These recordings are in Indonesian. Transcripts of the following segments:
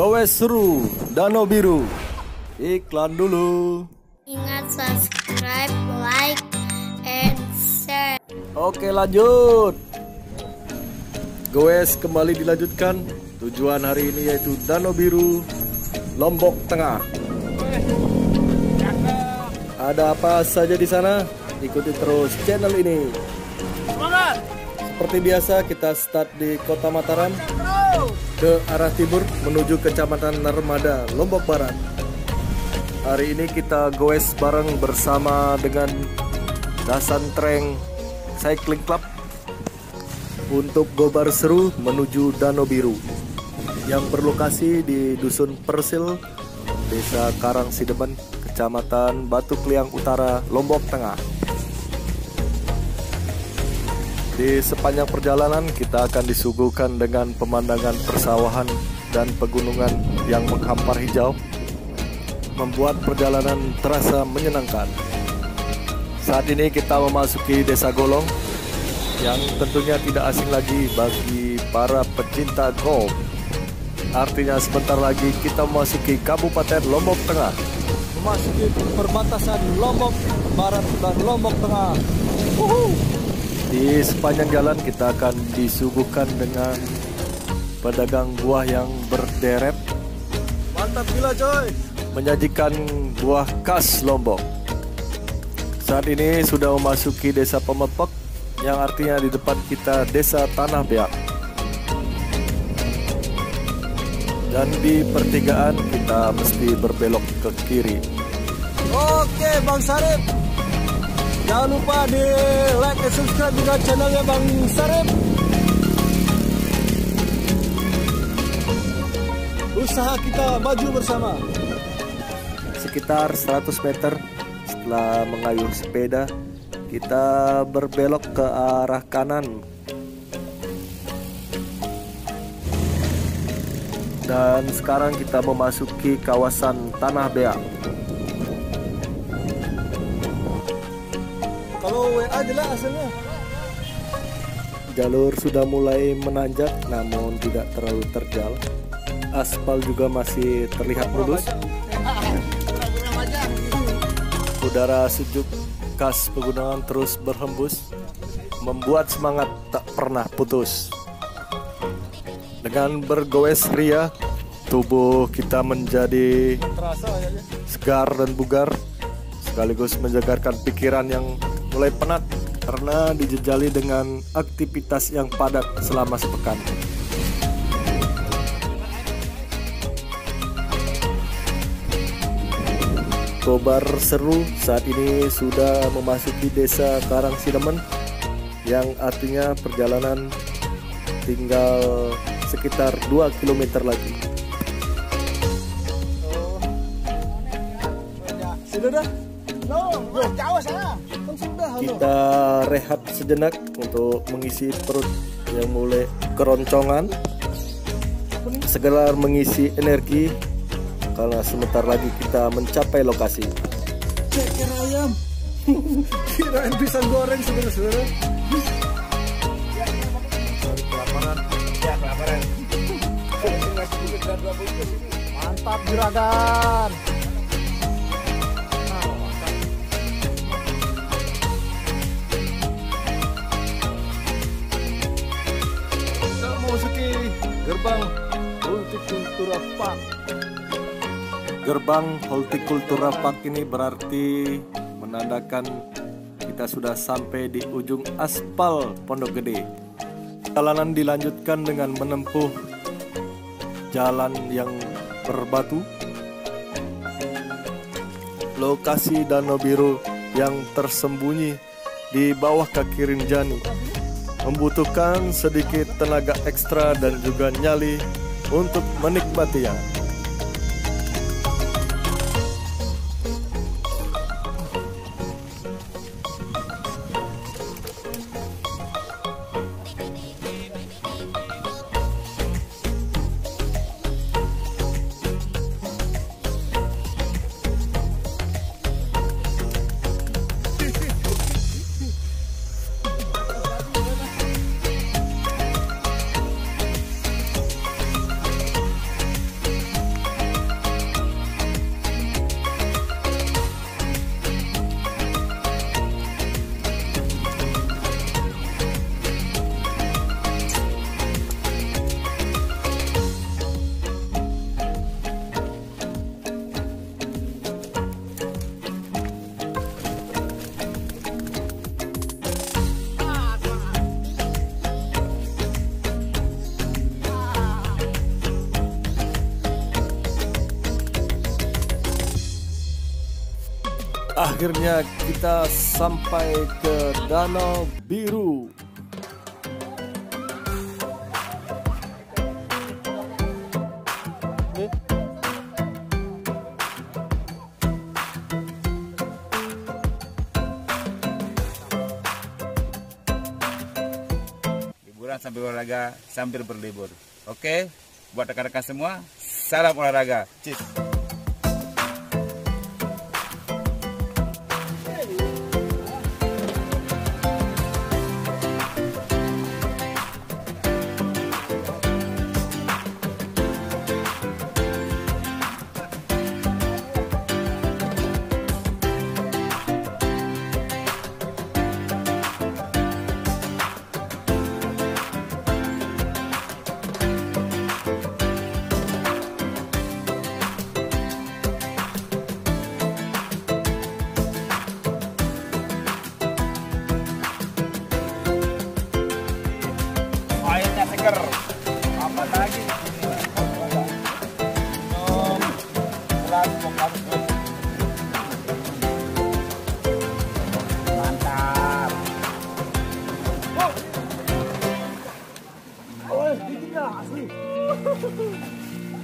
Gowes Seru, Danau Biru. Iklan dulu. Ingat subscribe, like, and share. Oke, lanjut. Gowes kembali dilanjutkan. Tujuan hari ini yaitu Danau Biru, Lombok Tengah. Ada apa saja di sana? Ikuti terus channel ini. Semangat! Seperti biasa kita start di Kota Mataram ke arah timur menuju Kecamatan Narmada, Lombok Barat. Hari ini kita goes bareng bersama dengan Dasan Treng Cycling Club untuk gobar seru menuju Danau Biru yang berlokasi di Dusun Persil, Desa Karang Sidemen, Kecamatan Batukliang Utara, Lombok Tengah. Di sepanjang perjalanan kita akan disuguhkan dengan pemandangan persawahan dan pegunungan yang menghampar hijau, membuat perjalanan terasa menyenangkan. Saat ini kita memasuki Desa Golong yang tentunya tidak asing lagi bagi para pecinta golf. Artinya sebentar lagi kita memasuki Kabupaten Lombok Tengah, memasuki perbatasan Lombok Barat dan Lombok Tengah. Di sepanjang jalan kita akan disuguhkan dengan pedagang buah yang berderet. Mantap gila coy, menyajikan buah khas Lombok. Saat ini sudah memasuki Desa Pemepek, yang artinya di depan kita Desa Tanah Biak. Dan di pertigaan kita mesti berbelok ke kiri. Oke Bang Sarip, jangan lupa di like dan subscribe juga channelnya Bang Sarip. Usaha kita maju bersama. Sekitar 100 meter setelah mengayuh sepeda, kita berbelok ke arah kanan. Dan sekarang kita memasuki kawasan Tanah Beak. Kalau WA jelas hasilnya. Jalur sudah mulai menanjak namun tidak terlalu terjal. Aspal juga masih terlihat mulus. Udara sejuk khas pegunungan terus berhembus, membuat semangat tak pernah putus. Dengan bergoes ria, tubuh kita menjadi segar dan bugar, sekaligus menyegarkan pikiran yang mulai penat karena dijejali dengan aktivitas yang padat selama sepekan. Gobar seru saat ini sudah memasuki Desa Karang Sidemen, yang artinya perjalanan tinggal sekitar 2 km lagi. Kita rehat sejenak untuk mengisi perut yang mulai keroncongan, segera mengisi energi karena sebentar lagi kita mencapai lokasi. Ceker ayam. Kirain pisang goreng saudara-saudara. Ya, kelaparan. Mantap juragan. Kita memasuki gerbang Horticultura Park. Gerbang Horticultura Park ini berarti menandakan kita sudah sampai di ujung aspal Pondok Gede. Jalanan dilanjutkan dengan menempuh jalan yang berbatu. Lokasi Danau Biru yang tersembunyi di bawah kaki Rinjani membutuhkan sedikit tenaga ekstra dan juga nyali untuk menikmatinya. Akhirnya kita sampai ke Danau Biru. Liburan sambil olahraga, sambil berlibur. Oke, buat rekan-rekan semua, salam olahraga. Cheers.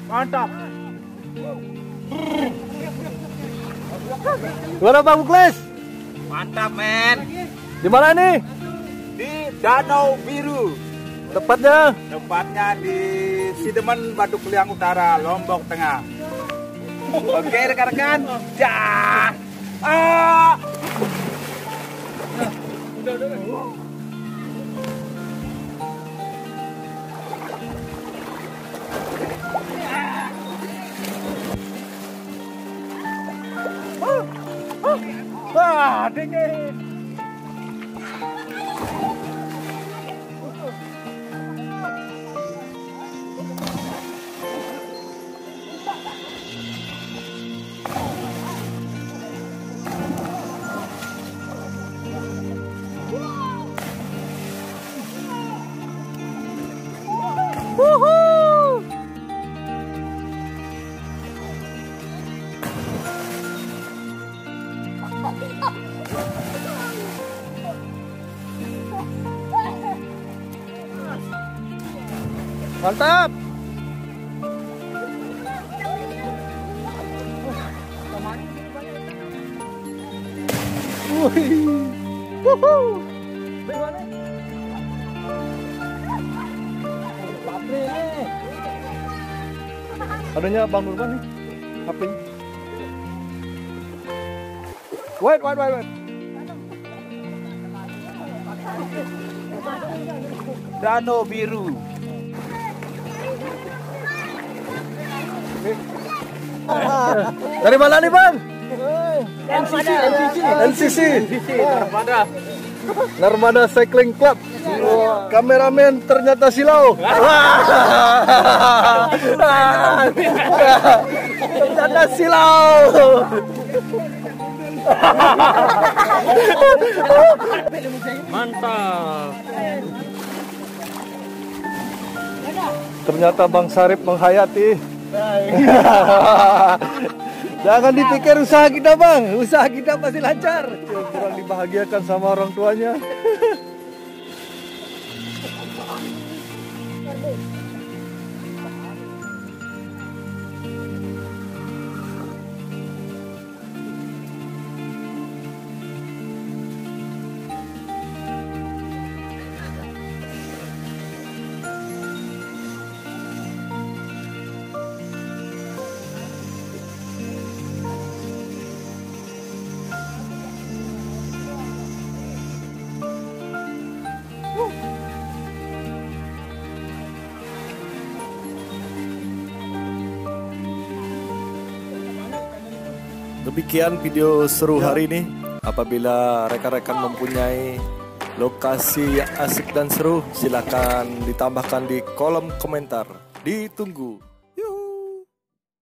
Mantap. Gimana Bang Muklis? Mantap men. Di mana nih? Di Danau Biru. Tepatnya? Tepatnya di Sidemen, Batukliang Utara, Lombok Tengah. Oke rekan-rekan. Dah. Udah. Wah, dingin. Mantap. Adanya Bang Nurman nih. Hapin. Wait. Danau Biru. Dari mana nih Bang? NCC. Narmada Cycling Club. Wow. Kameramen ternyata silau. Ternyata silau. Mantap. Ternyata Bang Sarip menghayati. Jangan dipikir usaha kita Bang, usaha kita pasti lancar. Kurang dibahagiakan sama orang tuanya. Demikian video seru hari ini. Apabila rekan-rekan mempunyai lokasi yang asik dan seru, silakan ditambahkan di kolom komentar. Ditunggu.